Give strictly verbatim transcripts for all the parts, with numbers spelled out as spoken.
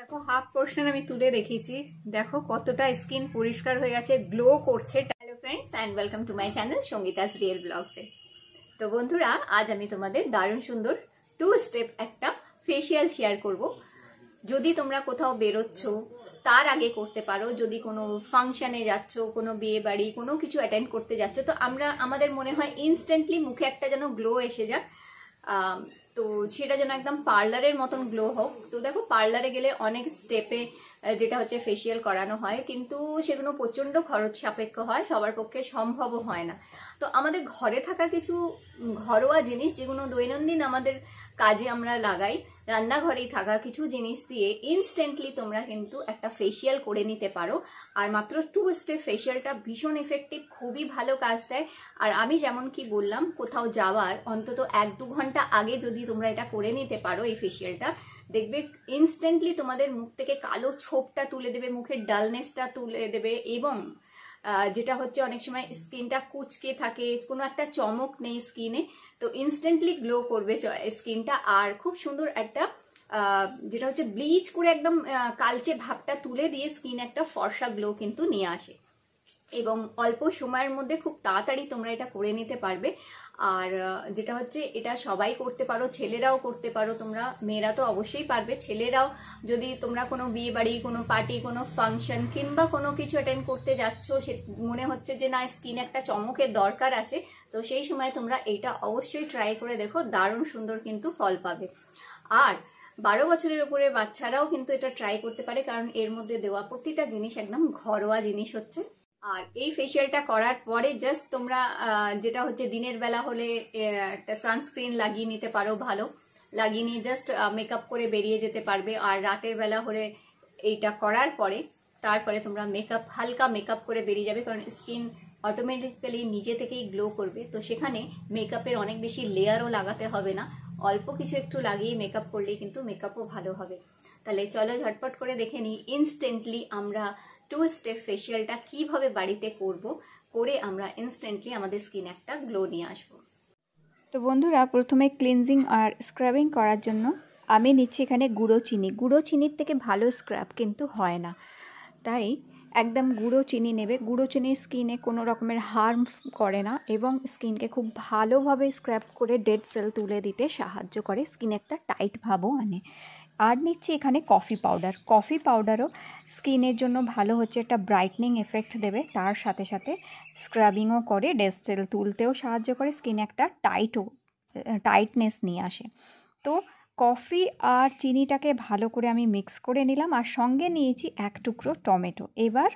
देखो half portion আমি তুলে রেখেছি, দেখো কতটা স্কিন পরিষ্কার হয়ে গেছে, গ্লো করছে। Hello friends and welcome to my channel Sangeeta's real blogs. तो বন্ধুরা আজ আমি তোমাদের দারুণ সুন্দর টু স্টেপ একটা ফেশিয়াল শেয়ার করব। যদি তোমরা কোথাও বেরোচ্ছো তার আগে করতে পারো, যদি কোনো ফাংশনে যাচ্ছ, কোনো বিয়ে বাড়ি, কোনো কিছু অ্যাটেন্ড করতে যাচ্ছ, তো আমরা আমাদের মনে হয় ইনস্ট্যান্টলি মুখে একটা যেন গ্লো এসে যায়, তো সেটা যেন একদম পার্লারের মতন গ্লো হোক। তো দেখো পার্লারে গেলে অনেক স্টেপে যেটা হচ্ছে ফেশিয়াল করানো হয়, কিন্তু সেগুলো প্রচণ্ড খরচ সাপেক্ষ হয়, সবার পক্ষে সম্ভবও হয় না। তো আমাদের ঘরে থাকা কিছু ঘরোয়া জিনিস যেগুলো দৈনন্দিন আমাদের কাজে আমরা লাগাই, রান্নাঘরেই থাকা কিছু জিনিস দিয়ে ইনস্ট্যান্টলি তোমরা কিন্তু একটা ফেশিয়াল করে নিতে পারো। আর মাত্র টু স্টেপ ফেশিয়ালটা ভীষণ এফেক্টিভ, খুবই ভালো কাজ দেয়। আর আমি যেমন কি বললাম, কোথাও যাওয়ার অন্তত এক দু ঘন্টা আগে যদি তোমরা এটা করে নিতে পারো এই ফেশিয়ালটা, দেখবে ইনস্ট্যান্টলি তোমাদের মুখ থেকে কালো ছোপটা তুলে দেবে, মুখের ডালনেসটা তুলে দেবে, এবং যেটা হচ্ছে অনেক সময় স্কিনটা কুচকে থাকে, কোনো একটা চমক নেই স্কিনে, তো ইনস্ট্যান্টলি গ্লো করবে স্কিনটা। আর খুব সুন্দর একটা যেটা হচ্ছে ব্লিচ করে একদম কালচে ভাবটা তুলে দিয়ে স্কিন একটা ফর্সা গ্লো কিন্তু নিয়ে আসে, এবং অল্প সময়ের মধ্যে খুব তাড়াতাড়ি তোমরা এটা করে নিতে পারবে। আর যেটা হচ্ছে এটা সবাই করতে পারো, ছেলেরাও করতে পারো, তোমরা মেয়েরা তো অবশ্যই পারবে, ছেলেরাও যদি তোমরা কোনো বিয়ে বাড়ি, কোনো পার্টি, কোনো ফাংশন কিংবা কোনো কিছু অ্যাটেন্ড করতে যাচ্ছ, সে মনে হচ্ছে যে না স্কিন একটা চমকের দরকার আছে, তো সেই সময় তোমরা এটা অবশ্যই ট্রাই করে দেখো, দারুণ সুন্দর কিন্তু ফল পাবে। আর বারো বছরের উপরে বাচ্চারাও কিন্তু এটা ট্রাই করতে পারে, কারণ এর মধ্যে দেওয়া প্রতিটা জিনিস একদম ঘরোয়া জিনিস হচ্ছে। আর এই ফেশিয়ালটা করার পরে জাস্ট তোমরা যেটা হচ্ছে দিনের বেলা হলে একটা সানস্ক্রিন লাগিয়ে নিতে পারো, ভালো লাগিয়ে নিয়ে জাস্ট মেকআপ করে বেরিয়ে যেতে পারবে। আর রাতের বেলা হলে এইটা করার পরে তারপরে তোমরা মেকআপ, হালকা মেকআপ করে বেরিয়ে যাবে, কারণ স্কিন অটোমেটিক্যালি নিজে থেকেই গ্লো করবে। তো সেখানে মেকআপের অনেক বেশি লেয়ারও লাগাতে হবে না, অল্প কিছু একটু লাগিয়ে মেকআপ করলেই কিন্তু মেকআপও ভালো হবে। তাহলে চলো ঝটপট করে দেখে নিই ইনস্ট্যান্টলি আমরা টু স্টেপ ফেশিয়ালটা কিভাবে বাড়িতে করব, করে আমরা ইনস্ট্যান্টলি আমাদের স্কিন একটা গ্লো নিয়ে আসবো। তো বন্ধুরা প্রথমে ক্লিনজিং আর স্ক্রাবিং করার জন্য আমি নিচ্ছি এখানে গুঁড়ো চিনি। গুঁড়ো চিনির থেকে ভালো স্ক্রাব কিন্তু হয় না, তাই একদম গুঁড়ো চিনি নেবে। গুঁড়ো চিনি স্কিনে কোনো রকমের হার্ম করে না, এবং স্কিনকে খুব ভালোভাবে স্ক্রাব করে ডেড সেল তুলে দিতে সাহায্য করে, স্কিন একটা টাইট ভাবও আনে। আর নিচ্ছি এখানে কফি পাউডার। কফি পাউডারও স্কিনের জন্য ভালো হচ্ছে, একটা ব্রাইটনিং এফেক্ট দেবে, তার সাথে সাথে স্ক্রাবিংও করে, ডেড সেল তুলতেও সাহায্য করে, স্কিনে একটা টাইটও টাইটনেস নিয়ে আসে। তো কফি আর চিনিটাকে ভালো করে আমি মিক্স করে নিলাম, আর সঙ্গে নিয়েছি এক টুকরো টমেটো। এবার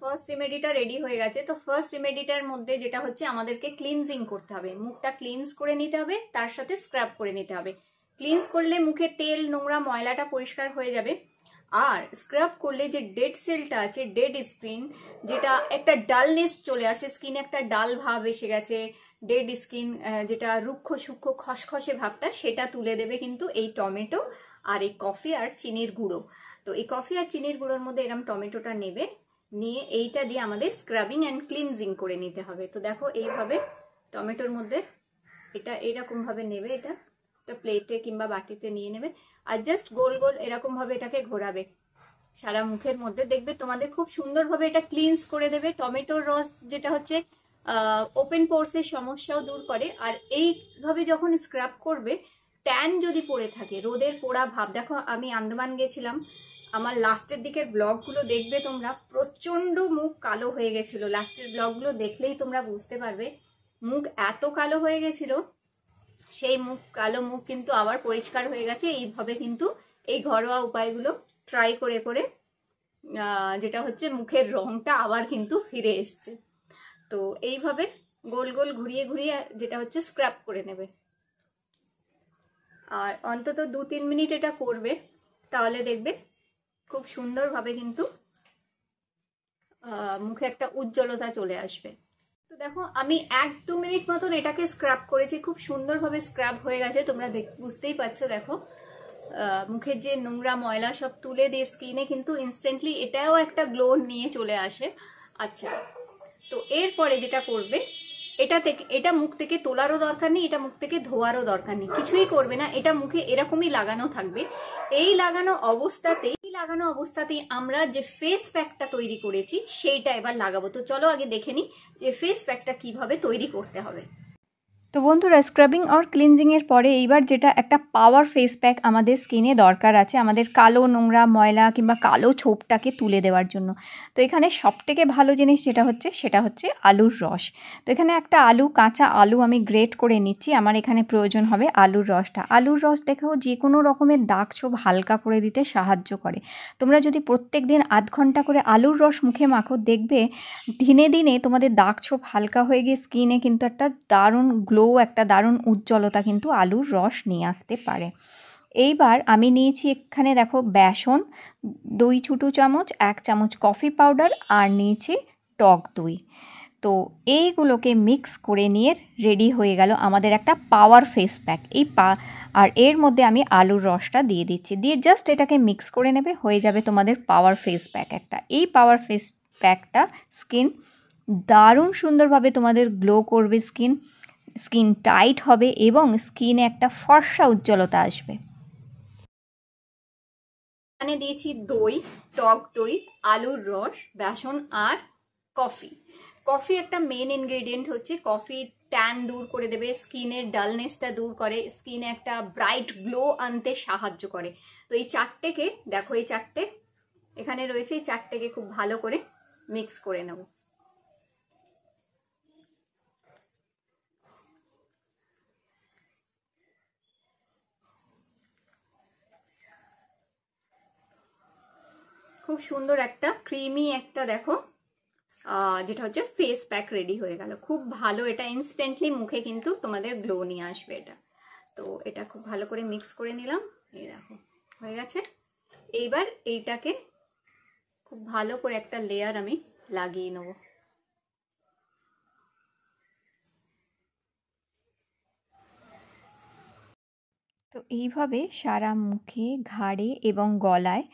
ফার্স্ট রেমেডিটা রেডি হয়ে গেছে। তো ফার্স্ট রেমেডিটার মধ্যে যেটা হচ্ছে আমাদেরকে ক্লিনজিং করতে হবে, মুখটা ক্লিনজ করে নিতে হবে, তার সাথে স্ক্রাব করে নিতে হবে। ক্লিনজ করলে মুখে তেল নোংরা ময়লাটা পরিষ্কার হয়ে যাবে, আর স্ক্রাব করলে যে ডেড সেলটা আছে, ডেড স্কিন, যেটা একটা ডালনেস চলে আসে, স্কিনে একটা ডাল ভাব এসে গেছে, ডেড স্কিন যেটা রুক্ষ সূক্ষ্ম খসখসে ভাবটা, সেটা তুলে দেবে কিন্তু এই টমেটো আর এই কফি আর চিনির গুঁড়ো। তো এই কফি আর চিনির গুঁড়োর মধ্যে এরকম টমেটোটা নেবে, নিয়ে এইটা দিয়ে আমাদের স্ক্রাবিং অ্যান্ড ক্লিনজিং করে নিতে হবে। তো দেখো এইভাবে টমেটোর মধ্যে এটা এরকমভাবে নেবে, এটা একটা প্লেটে কিংবা বাটিতে নিয়ে নেবে, আর জাস্ট গোল গোল এরকম ভাবে এটাকে ঘোরাবে সারা মুখের মধ্যে, দেখবে তোমাদের খুব সুন্দরভাবে এটা ক্লিনজ করে দেবে। টমেটোর রস যেটা হচ্ছে ওপেন পোর্সের সমস্যাও দূর করে। আর এইভাবে যখন স্ক্রাব করবে, ট্যান যদি পড়ে থাকে, রোদের পোড়া ভাব, দেখো আমি আন্দামান গেছিলাম, আমার লাস্টের দিকের ব্লগগুলো দেখবে তোমরা, প্রচন্ড মুখ কালো হয়ে গেছিল, লাস্টের ব্লগগুলো দেখলেই তোমরা বুঝতে পারবে মুখ এত কালো হয়ে গেছিল। সেই মুখ, কালো মুখ কিন্তু আবার পরিষ্কার হয়ে গেছে। এইভাবে কিন্তু এই ঘরোয়া উপায়গুলো ট্রাই করে করে যেটা হচ্ছে মুখের রঙটা আবার কিন্তু ফিরে এসছে। তো এইভাবে গোল গোল ঘুরিয়ে ঘুরিয়ে যেটা হচ্ছে স্ক্রাব করে নেবে, আর অন্তত দু তিন মিনিট এটা করবে, তাহলে দেখবে খুব সুন্দরভাবে কিন্তু মুখে একটা উজ্জ্বলতা চলে আসবে। তো দেখো আমি এক দু মিনিট মতন এটাকে স্ক্রাব করেছি, খুব সুন্দরভাবে স্ক্রাব হয়ে গেছে, তোমরা বুঝতেই পারছো। দেখো মুখের যে নোংরা ময়লা সব তুলে দিয়ে স্কিনে কিন্তু ইনস্ট্যান্টলি এটাও একটা গ্লো নিয়ে চলে আসে। আচ্ছা, তো এরপরে যেটা করবে, এটা থেকে, এটা মুখ থেকে তোলারও দরকার নেই, এটা মুখ থেকে ধোয়ারও দরকার নেই, কিছুই করবে না, এটা মুখে এরকমই লাগানো থাকবে। এই লাগানো অবস্থাতেই লাগানো অবস্থাতেই আমরা যে ফেস প্যাকটা তৈরি করেছি সেইটা এবার লাগাবো। তো চলো আগে দেখে নিই যে ফেস প্যাকটা কিভাবে তৈরি করতে হবে। তো বন্ধুরা, স্ক্রাবিং আর ক্লিনজিংয়ের পরে এইবার যেটা একটা পাওয়ার ফেস প্যাক আমাদের স্কিনে দরকার আছে আমাদের কালো নোংরা ময়লা কিংবা কালো ছোপটাকে তুলে দেওয়ার জন্য। তো এখানে সবথেকে ভালো জিনিস যেটা হচ্ছে সেটা হচ্ছে আলুর রস। তো এখানে একটা আলু, কাঁচা আলু আমি গ্রেট করে নিচ্ছি। আমার এখানে প্রয়োজন হবে আলুর রসটা। আলুর রস দেখেও যে কোনো রকমের দাগ ছোপ হালকা করে দিতে সাহায্য করে। তোমরা যদি প্রত্যেক দিন আধ ঘন্টা করে আলুর রস মুখে মাখো, দেখবে দিনে দিনে তোমাদের দাগ ছোপ হালকা হয়ে গিয়ে স্কিনে কিন্তু একটা দারুণ গ্লো, একটা দারুণ উজ্জ্বলতা কিন্তু আলুর রস নিয়ে আসতে পারে। এইবার আমি নিয়েছি এখানে দেখো বেসন দুই ছোটো চামচ, এক চামচ কফি পাউডার আর নিয়েছি টক দই। তো এইগুলোকে মিক্স করে নিয়ে রেডি হয়ে গেল আমাদের একটা পাওয়ার ফেস প্যাক। এই পা আর এর মধ্যে আমি আলুর রসটা দিয়ে দিচ্ছি, দিয়ে জাস্ট এটাকে মিক্স করে নেবে, হয়ে যাবে তোমাদের পাওয়ার ফেস প্যাক একটা। এই পাওয়ার ফেস প্যাকটা স্কিন দারুণ সুন্দরভাবে তোমাদের গ্লো করবে, স্কিন স্কিন টাইট হবে এবং স্কিনে একটা ফর্সা উজ্জ্বলতা আসবে। এখানে দিয়েছি দই, টক দই, আলুর রস, বেসন আর কফি। কফি একটা মেন ইনগ্রেডিয়েন্ট হচ্ছে, কফি ট্যান দূর করে দেবে, স্কিনের ডালনেসটা দূর করে, স্কিনে একটা ব্রাইট গ্লো আনতে সাহায্য করে। তো এই চারটেকে দেখো, এই চারটে এখানে রয়েছে, এই চারটেকে খুব ভালো করে মিক্স করে নেব। খুব সুন্দর একটা ক্রিমি একটা দেখো যেটা হচ্ছে ফেস প্যাক রেডি হয়ে গেল। খুব ভালো, এটা ইনস্ট্যান্টলি মুখে কিন্তু তোমাদের গ্লো নিয়ে আসবে এটা। তো এটা খুব ভালো করে মিক্স করে নিলাম, এই দেখো হয়ে গেছে। এইবার এইটাকে খুব ভালো করে একটা লেয়ার আমি লাগিয়ে নেব। তো এইভাবে সারা মুখে, ঘাড়ে এবং গলায়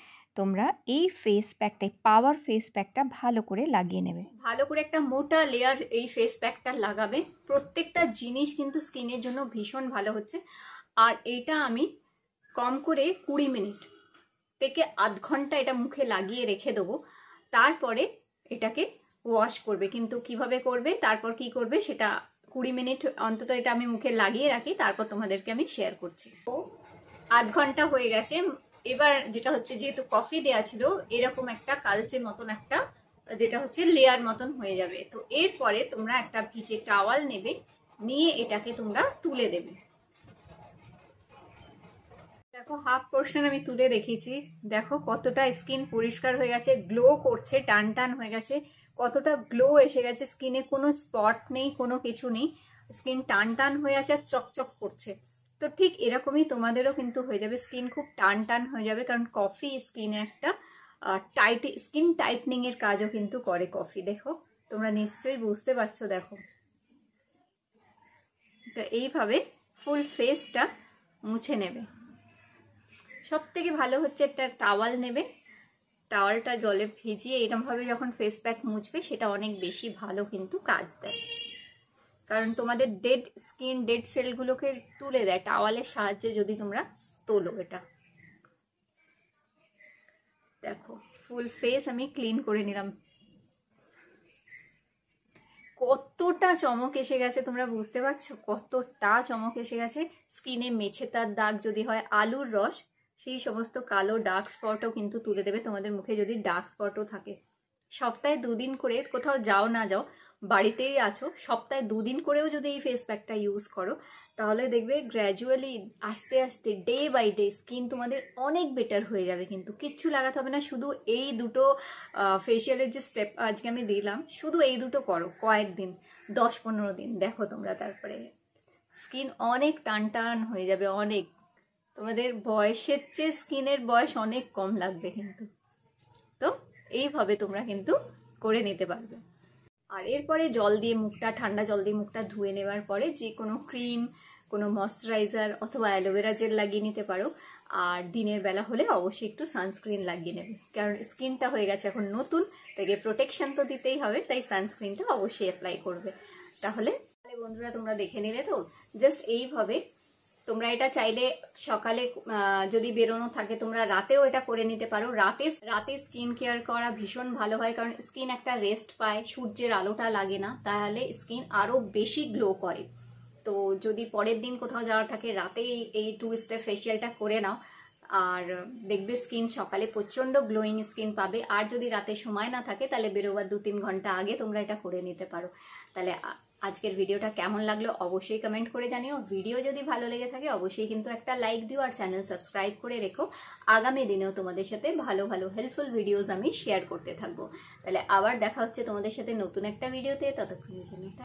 তোমরা এই ফেস প্যাকটা, পাওয়ার ফেস প্যাকটা ভালো করে লাগিয়ে নেবে। ভালো করে একটা মোটা লেয়ার এই ফেস প্যাকটা লাগাবে। প্রত্যেকটা জিনিস কিন্তু স্কিনের জন্য ভীষণ ভালো হচ্ছে। আর এটা আমি কম করে কুড়ি মিনিট থেকে আধ ঘন্টা এটা মুখে লাগিয়ে রেখে দেবো, তারপরে এটাকে ওয়াশ করবে। কিন্তু কিভাবে করবে, তারপর কি করবে সেটা কুড়ি মিনিট অন্তত এটা আমি মুখে লাগিয়ে রাখি, তারপর তোমাদেরকে আমি শেয়ার করছি। তো আধ ঘন্টা হয়ে গেছে। এবার যেটা হচ্ছে, যেহেতু কফি দেওয়া ছিল, এরকম একটা কালচে মতন একটা যেটা হচ্ছে লেয়ার মতন হয়ে যাবে। তো এরপরে তোমরা একটা ভিজে টাওয়াল নেবে, নিয়ে এটাকে তোমরা তুলে দেবে। দেখো হাফ পোর্শন আমি তুলে রেখেছি, দেখো কতটা স্কিন পরিষ্কার হয়ে গেছে, গ্লো করছে, টান টান হয়ে গেছে, কতটা গ্লো এসে গেছে স্কিনে, কোনো স্পট নেই, কোনো কিছু নেই, স্কিন টান টান হয়ে আছে আর চকচক করছে। তো ঠিক এরকমই তোমাদেরও কিন্তু হয়ে যাবে, স্কিন খুব টান টান হয়ে যাবে, কারণ কফি স্কিনে একটা টাইট, স্কিন টাইটনিং এর কাজও কিন্তু করে কফি। দেখো তোমরা নিশ্চয়ই বুঝতে পারছো, দেখো। তো এইভাবে ফুল ফেসটা মুছে নেবে। সব থেকে ভালো হচ্ছে একটা টাওয়াল নেবে, টাওয়ালটা জলে ভিজিয়ে এরকমভাবে যখন ফেস প্যাক মুছবে সেটা অনেক বেশি ভালো কিন্তু কাজ দেয়, কারণ তোমাদের ডেড স্কিন, ডেড সেলগুলোকে তুলে দেয় টাওয়ালের সাহায্যে যদি তোমরা তোলো। এটা দেখো ফুল ফেস আমি ক্লিন করে নিলাম, কতটা চমক এসে গেছে, তোমরা বুঝতে পারছো কতটা চমক এসে গেছে। স্কিনে মেছেতার দাগ যদি হয়, আলুর রস সেই সমস্ত কালো ডার্ক স্পটও কিন্তু তুলে দেবে। তোমাদের মুখে যদি ডার্ক স্পটও থাকে, সপ্তাহে দুদিন করে, কোথাও যাও না যাও, বাড়িতেই আছো, সপ্তাহে দুদিন করেও যদি এই ফেস প্যাকটা ইউজ করো, তাহলে দেখবে গ্র্যাজুয়ালি আস্তে আস্তে ডে বাই ডে স্কিন তোমাদের অনেক বেটার হয়ে যাবে। কিন্তু কিচ্ছু লাগাতে হবে না, শুধু এই দুটো ফেসিয়ালের যে স্টেপ আজকে আমি দিলাম, শুধু এই দুটো করো কয়েকদিন, দশ পনেরো দিন, দেখো তোমরা, তারপরে স্কিন অনেক টান টান হয়ে যাবে, অনেক। তোমাদের বয়সের চেয়ে স্কিনের বয়স অনেক কম লাগবে কিন্তু। তো এইভাবে তোমরা কিন্তু করে নিতে পারবে। আর এরপরে জল দিয়ে মুখটা, ঠান্ডা জল দিয়ে মুখটা ধুয়ে নেওয়ার পরে যে কোনো ক্রিম, কোনো ময়শ্চারাইজার অথবা অ্যালোভেরা জেল লাগিয়ে নিতে পারো। আর দিনের বেলা হলে অবশ্যই একটু সানস্ক্রিন লাগিয়ে নেবে, কারণ স্কিনটা হয়ে গেছে এখন নতুন, তাকে প্রোটেকশন তো দিতেই হবে, তাই সানস্ক্রিনটা অবশ্যই অ্যাপ্লাই করবে। তাহলে বন্ধুরা তোমরা দেখে নিলে তো, জাস্ট এইভাবে তোমরা এটা চাইলে সকালে যদি বেরোনো থাকে তোমরা রাতেও এটা করে নিতে পারো। রাতে রাতে স্কিন কেয়ার করা ভীষণ ভালো হয়, কারণ স্কিন একটা রেস্ট পায়, সূর্যের আলোটা লাগে না, তাহলে স্কিন আরো বেশি গ্লো করে। তো যদি পরের দিন কোথাও যাওয়ার থাকে রাতে এই টু স্টেপ ফেসিয়ালটা করে নাও, আর দেখবে স্কিন সকালে প্রচন্ড গ্লোয়িং স্কিন পাবে। আর যদি রাতে সময় না থাকে তাহলে বেরোবার দু তিন ঘন্টা আগে তোমরা এটা করে নিতে পারো। তাহলে আজকের ভিডিওটা কেমন লাগলো অবশ্যই কমেন্ট করে জানিও। ভিডিও যদি ভালো লেগে থাকে অবশ্যই কিন্তু একটা লাইক দিও, আর চ্যানেল সাবস্ক্রাইব করে রেখো। আগামী দিনেও তোমাদের সাথে ভালো ভালো হেল্পফুল ভিডিওস আমি শেয়ার করতে থাকবো। তাহলে আবার দেখা হচ্ছে তোমাদের সাথে নতুন একটা ভিডিওতে, ততক্ষণের জন্য।